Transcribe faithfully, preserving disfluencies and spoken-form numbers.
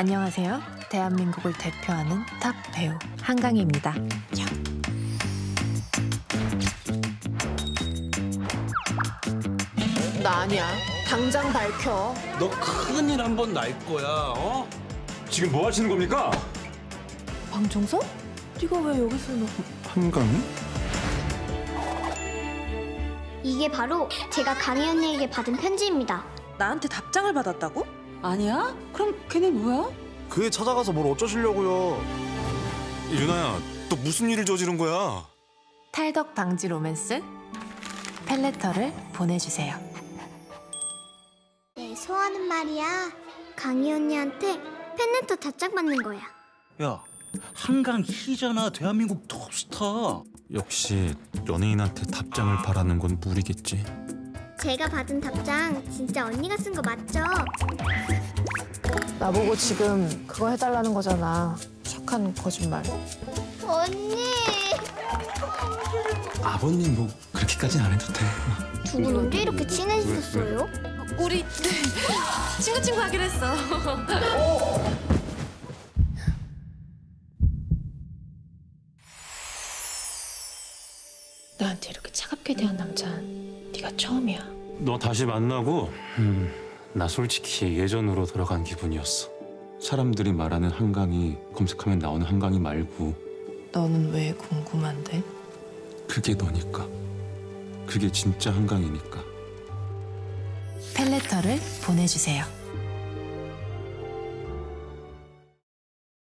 안녕하세요. 대한민국을 대표하는 탑 배우 한강희입니다. 나 아니야. 당장 밝혀. 너 큰일 한 번 날 거야. 어? 지금 뭐 하시는 겁니까? 방정석? 네가 왜 여기서 너... 한강희? 이게 바로 제가 강희 언니에게 받은 편지입니다. 나한테 답장을 받았다고? 아니야? 그럼 걔네 뭐야? 그애 찾아가서 뭘 어쩌시려고요. 유나야, 너 무슨 일을 저지른 거야? 탈덕 방지 로맨스 팬레터를 보내주세요. 내 소원은 말이야, 강희 언니한테 팬레터 답장 받는 거야. 야, 한강희잖아. 대한민국 톱스타. 역시 연예인한테 답장을 바라는 건 무리겠지. 제가 받은 답장 진짜 언니가 쓴 거 맞죠? 나보고 지금 그거 해달라는 거잖아. 착한 거짓말. 언니! 아버님 뭐 그렇게까지는 안 해도 돼. 두 분 언제 이렇게 친해지셨어요? 우리 친구친구 하기로 했어. 나한테 이렇게 차갑게 대한 남자는 네가 처음이야. 너 다시 만나고 음, 나 솔직히 예전으로 돌아간 기분이었어. 사람들이 말하는 한강희, 검색하면 나오는 한강희 말고. 너는 왜 궁금한데? 그게 너니까. 그게 진짜 한강이니까. 팬레터를 보내주세요.